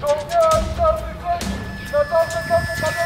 Żołnierze, starszy, na tamte,